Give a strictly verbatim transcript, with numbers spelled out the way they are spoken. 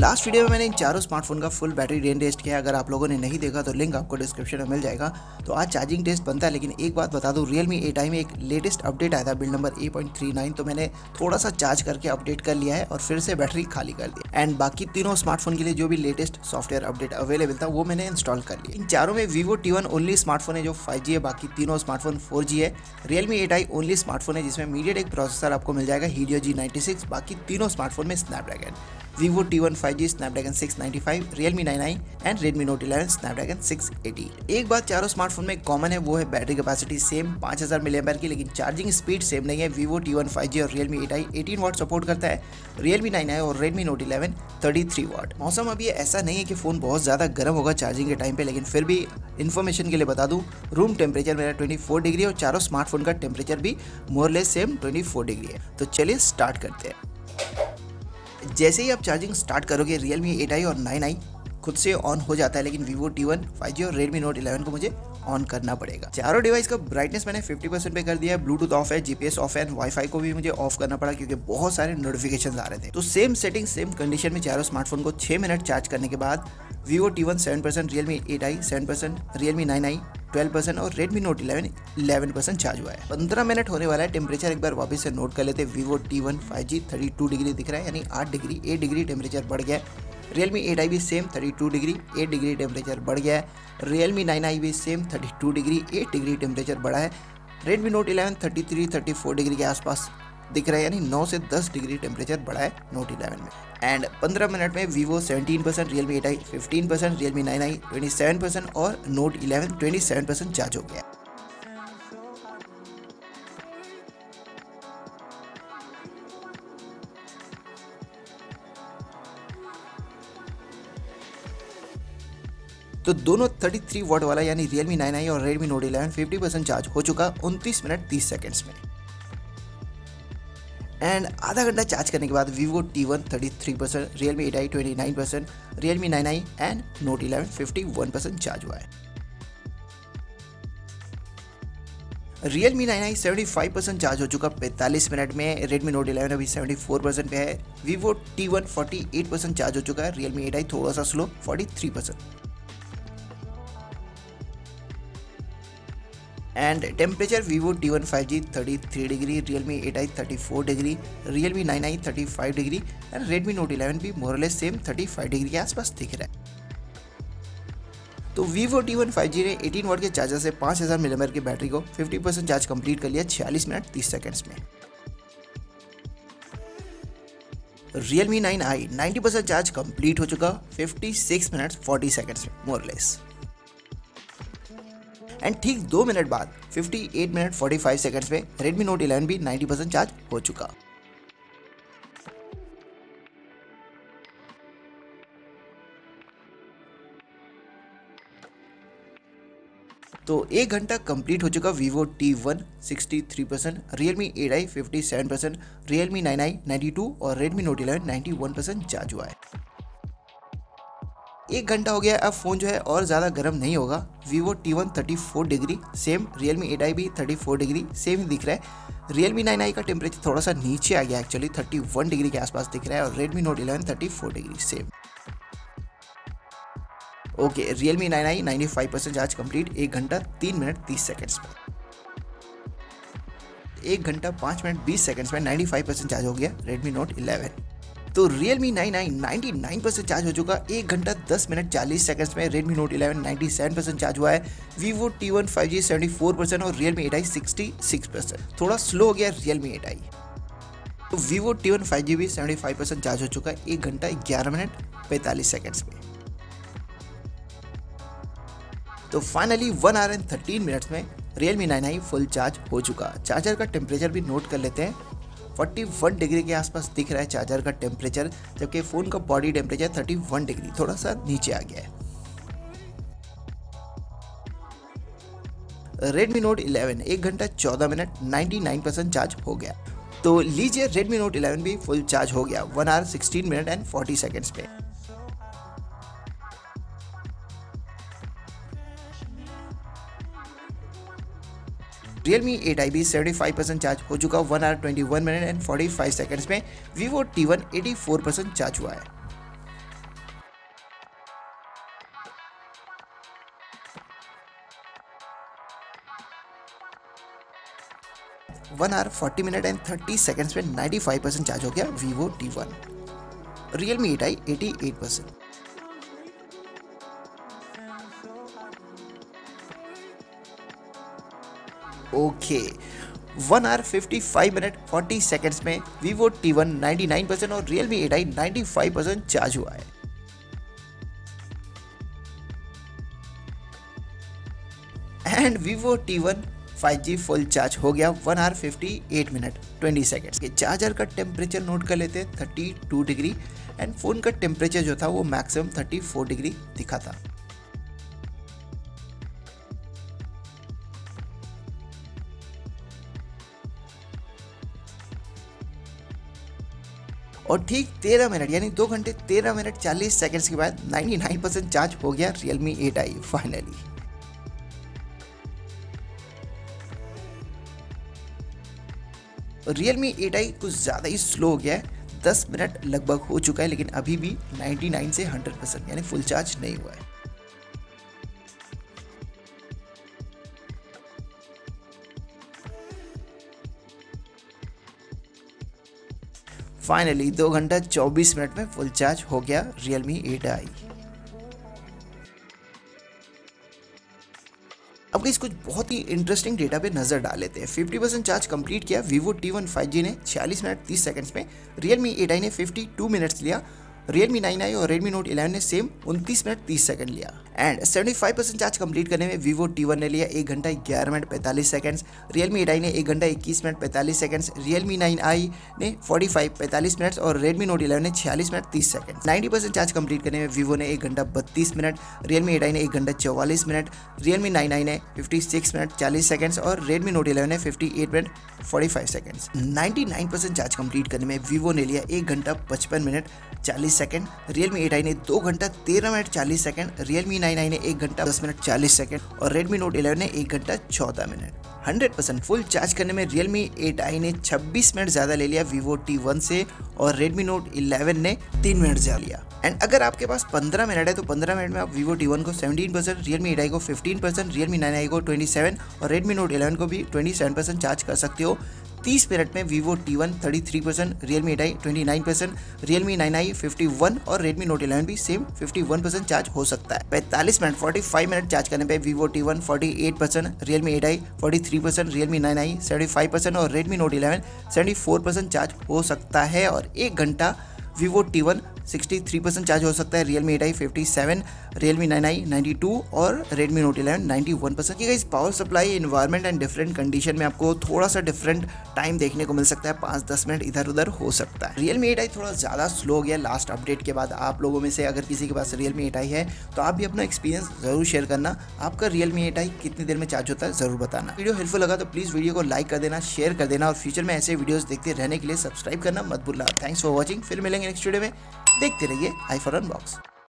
Last video में मैंने इन चारों स्मार्टफोन का फुल बैटरी ड्रेन टेस्ट किया है। अगर आप लोगों ने नहीं देखा तो लिंक आपको डिस्क्रिप्शन में मिल जाएगा। तो आज चार्जिंग टेस्ट बनता है, लेकिन एक बात बता दूं, Realme एट आई में एक लेटेस्ट अपडेट आया था, build number A point thirty nine, तो मैंने थोड़ा सा चार्ज करके अपडेट कर लिया है और फिर से बैटरी खाली कर दी। एंड बाकी तीनों स्मार्टफोन के लिए जो भी लेटेस्ट सॉफ्टवेयर अपडेट अवेलेबल था वो मैंने इंस्टॉल कर लिया। इन चारों में Vivo T one only smartphone है जो फाइव जी है, बाकी तीनों स्मार्टफोन फोर जी है। Realme eight I only smartphone है जिसमें मीडियाटेक प्रोसेसर आपको मिल जाएगा Helio जी नाइंटी सिक्स, बाकी तीनों स्मार्टफोन में Snapdragon, Vivo T one five G, Snapdragon six ninety five, Realme nine I and Redmi Note eleven, Snapdragon six eighty. एक बात चारों स्मार्टफोन में कॉमन है वो है बैटरी कैपेसिटी सेम पाँच हज़ार mAh की, लेकिन चार्जिंग स्पीड सेम नहीं है। Vivo T one five G और Realme एट आई अठारह वाट सपोर्ट करता है, Realme नाइन आई और Redmi Note इलेवन तैंतीस वाट। मौसम अभी ऐसा नहीं है कि फ़ोन बहुत ज़्यादा गर्म होगा चार्जिंग के टाइम पे, लेकिन फिर भी इन्फॉर्मेशन के लिए बता दूं, रूम टेम्परेचर मेरा चौबीस डिग्री और चारों स्मार्टफोन का टेम्परेचर भी मोरलेस सेम चौबीस डिग्री है। तो चलिए स्टार्ट करते हैं। जैसे ही आप चार्जिंग स्टार्ट करोगे Realme एट आई और नाइन आई खुद से ऑन हो जाता है, लेकिन Vivo T one five G और Redmi Note इलेवन को मुझे ऑन करना पड़ेगा। चारों डिवाइस का ब्राइटनेस मैंने पचास परसेंट पे कर दिया है, ब्लूटूथ ऑफ है, जीपीएस ऑफ है, वाईफाई को भी मुझे ऑफ करना पड़ा क्योंकि बहुत सारे नोटिफिकेशंस आ रहे थे। तो सेम सेटिंग सेम कंडीशन में चारों स्मार्टफोन को छह मिनट चार्ज करने के बाद Vivo T one seven percent, Realme eight I seven percent, Realme nine I बारह परसेंट और Redmi Note इलेवन ग्यारह परसेंट चार्ज हुआ है। पंद्रह मिनट होने वाला है। टेम्परेचर एक बार वापस से नोट कर लेते हैं। Vivo T one five G बत्तीस डिग्री दिख रहा है, यानी आठ डिग्री आठ डिग्री टेम्परेचर बढ़ गया है। Realme एट आई भी सेम बत्तीस डिग्री आठ डिग्री टेम्परेचर बढ़ गया है। Realme नाइन आई भी सेम बत्तीस डिग्री आठ डिग्री टेम्परेचर बढ़ा है। Redmi Note इलेवन तैंतीस चौंतीस डिग्री के आसपास दिख रहा है, यानी नौ से दस डिग्री टेम्परेचर बढ़ा है Note इलेवन में। एंड पंद्रह मिनट में Vivo सत्रह परसेंट, Realme एट आई पंद्रह परसेंट, Realme नाइन आई सत्ताईस परसेंट और Note इलेवन सत्ताईस परसेंट चार्ज हो गया। तो दोनों तैंतीस वाट वाला यानी Realme नाइन आई और Redmi Note इलेवन पचास परसेंट चार्ज हो चुका उनतीस मिनट तीस सेकंड्स में। एंड आधा घंटा चार्ज करने के बाद Vivo टी वन तैंतीस परसेंट, Realme एट आई उनतीस percent, Realme nine I and Note eleven इक्यावन परसेंट चार्ज हुआ है। Realme नाइन आई पचहत्तर परसेंट चार्ज हो चुका पैंतालीस मिनट में। Redmi Note इलेवन अभी चौहत्तर परसेंट पे है। Vivo टी वन अड़तालीस परसेंट चार्ज हो चुका है। Realme एट आई थोड़ा सा स्लो तैंतालीस percent. And temperature Vivo T one five G तैंतीस डिग्री, Realme एट आई चौंतीस डिग्री, Realme नाइन आई पैंतीस degree and Redmi Note eleven भी मोरलेस सेम पैंतीस डिग्री के आसपास दिख रहा है। तो Vivo T one five G ने अठारह वाट के चार्जर से पाँच हज़ार एम ए एच की बैटरी को पचास परसेंट चार्ज कंप्लीट कर लिया छियालीस मिनट तीस सेकंड्स में। Realme नाइन आई नब्बे परसेंट चार्ज कंप्लीट हो चुका छप्पन मिनट चालीस सेकंड्स में मोरलेस। एंड ठीक दो मिनट बाद अट्ठावन मिनट पैंतालीस सेकंड्स में Redmi Note इलेवन भी नब्बे परसेंट चार्ज हो चुका। तो एक घंटा कंप्लीट हो चुका। Vivo टी वन तिरसठ परसेंट, Realme एट आई सत्तावन परसेंट, Realme नाइन आई बानवे और Redmi Note इलेवन इक्यानवे परसेंट चार्ज हुआ है। एक घंटा हो गया, अब फ़ोन जो है और ज़्यादा गर्म नहीं होगा। Vivo टी वन चौंतीस degree same, Realme eight I भी चौंतीस डिग्री सेम दिख रहा है। Realme नाइन आई का टेम्परेचर थोड़ा सा नीचे आ गया, एक्चुअली इकतीस डिग्री के आसपास दिख रहा है और Redmi Note इलेवन चौंतीस degree same. Okay, Realme nine I पचानवे परसेंट चार्ज कंप्लीट एक घंटा तीन मिनट तीस सेकेंड्स पर। एक घंटा पाँच मिनट बीस सेकेंड्स में पचानवे परसेंट चार्ज हो गया Redmi Note इलेवन। तो Realme नाइन आई निन्यानवे परसेंट चार्ज हो चुका एक घंटा दस मिनट चालीस सेकंड्स में। Redmi Note इलेवन सत्तानवे परसेंट चार्ज हुआ है। Vivo T one five G चौहत्तर परसेंट और Realme एट आई छियासठ परसेंट। थोड़ा स्लो हो गया Realme एट आई। तो Vivo T one five G भी पचहत्तर परसेंट चार्ज हो चुका एक घंटा ग्यारह मिनट पैंतालीस सेकंड्स में। तो फाइनली एक आवर एंड तेरह मिनट्स में Realme nine I full charge हो चुका। चार्जर का टेम्परेचर भी नोट कर लेते हैं। इकतालीस डिग्री के आसपास दिख रहा है चार्जर का टेम्परेचर, जबकि फ़ोन का बॉडी टेम्परेचर इकतीस डिग्री थोड़ा सा नीचे आ गया है। Redmi Note इलेवन एक घंटा चौदह मिनट निन्यानवे परसेंट चार्ज हो गया। तो लीजिए Redmi Note इलेवन भी फुल चार्ज हो गया एक आवर सोलह मिनट एंड चालीस सेकंड्स पे। Realme एट आई भी पचहत्तर परसेंट चार्ज हो चुका एक आवर इक्कीस मिनट एंड पैंतालीस सेकंड्स में। Vivo टी वन चौरासी परसेंट चार्ज हुआ है। One hour forty minute and thirty seconds में नाइन्टी फाइव परसेंट चार्ज हो गया Vivo T one. Realme eight I eighty eight percent. Okay, one hour fifty five minute forty seconds में Vivo T one ninety nine percent और Realme eight I ninety five percent charge हुआ है। And Vivo T one five G full charge हो गया one hour fifty eight minute twenty seconds के। Charger का temperature note कर लेते हैं thirty two degree and phone का टेम्परेचर जो था वो मैक्सिमम थर्टी फोर डिग्री दिखा था। और ठीक तेरह मिनट यानी दो घंटे तेरह मिनट चालीस सेकेंड्स के बाद निन्यानवे परसेंट चार्ज हो गया Realme eight I finally. Realme eight I कुछ ज़्यादा ही स्लो हो गया है, दस मिनट लगभग हो चुका है लेकिन अभी भी निन्यानवे से हंड्रेड परसेंट यानी फुल चार्ज नहीं हुआ है। फाइनली दो घंटा चौबीस मिनट में फुल चार्ज हो गया Realme एट आई। अब गाइस कुछ बहुत ही इंटरेस्टिंग डेटा पे नजर डाल लेते हैं। फिफ्टी परसेंट चार्ज कंप्लीट किया Vivo T one five G ने छियालीस मिनट तीस सेकंड्स में, Realme एट आई ने बावन मिनट्स लिया, Realme नाइन आई और Redmi Note इलेवन ने सेम उनतीस मिनट तीस सेकंड लिया। एंड पचहत्तर परसेंट चार्ज कंप्लीट करने में Vivo टी वन ने लिया एक घंटा ग्यारह मिनट पैंतालीस सेकंड्स, Realme एट आई ने एक घंटा इक्कीस मिनट पैंतालीस सेकंड्स, Realme नाइन आई ने पैंतालीस पैंतालीस मिनट्स और Redmi Note इलेवन ने छियालीस मिनट तीस सेकंड्स। नब्बे परसेंट चार्ज कंप्लीट करने में Vivo ने एक घंटा बत्तीस मिनट, Realme एट आई ने एक घंटा चौवालीस मिनट, Realme नाइन आई ने छप्पन मिनट चालीस सेकंड्स और Redmi Note इलेवन ने अट्ठावन मिनट पैंतालीस सेकंड्स। निन्यानवे परसेंट चार्ज कंप्लीट करने में Vivo ने लिया एक घंटा पचपन मिनट चालीस सेकंड, Realme एट आई ने दो घंटा तेरह मिनट चालीस सेकंड, Realme नाइन आई ने एक घंटा दस मिनट चालीस सेकंड और Redmi Note इलेवन ने एक घंटा चौदह minute. Hundred percent full charge करने में Realme एट आई ने छब्बीस मिनट ज़्यादा ले लिया Vivo टी वन से और Redmi Note इलेवन ने तीन मिनट ज़्यादा लिया। एंड अगर आपके पास पंद्रह मिनट है तो पंद्रह मिनट में आप Vivo टी वन को सत्रह परसेंट, Realme एट आई को पंद्रह परसेंट, Realme नाइन आई को सत्ताईस और Redmi Note इलेवन को भी सत्ताईस परसेंट चार्ज कर सकते हो। तीस मिनट में Vivo टी वन तैंतीस परसेंट, Realme एट आई उनतीस परसेंट, Realme नाइन आई इक्यावन और Redmi Note इलेवन भी सेम इक्यावन परसेंट चार्ज हो सकता है। पैंतालीस मिनट पैंतालीस मिनट चार्ज करने पे Vivo टी वन अड़तालीस परसेंट, Realme एट आई तैंतालीस परसेंट, Realme नाइन आई पचहत्तर परसेंट और Redmi Note इलेवन चौहत्तर परसेंट चार्ज हो सकता है। और एक घंटा Vivo टी वन तिरेसठ परसेंट चार्ज हो सकता है, Realme एट आई सत्तावन, Realme नाइन आई बानवे और Redmi Note इलेवन इक्यानवे परसेंट। इस power supply environment and different condition में आपको थोड़ा सा डिफरेंट टाइम देखने को मिल सकता है, पाँच दस मिनट इधर उधर हो सकता है। Realme एट आई थोड़ा ज़्यादा स्लो हो गया लास्ट अपडेट के बाद। आप लोगों में से अगर किसी के पास Realme एट आई है तो आप भी अपना एक्सपीरियंस ज़रूर शेयर करना, आपका Realme एट आई कितनी देर में चार्ज होता है ज़रूर बताना। वीडियो हेल्पफुल लगा तो प्लीज़ वीडियो को लाइक कर देना, शेयर कर देना और फ्यूचर में ऐसे वीडियोज़ देखते रहने के लिए सब्सक्राइब करना मत भूलना। थैंक्स फॉर वॉचिंग, फिर मिलेंगे नेक्स्ट वीडियो में, देखते रहिए आई फोर अनबॉक्स।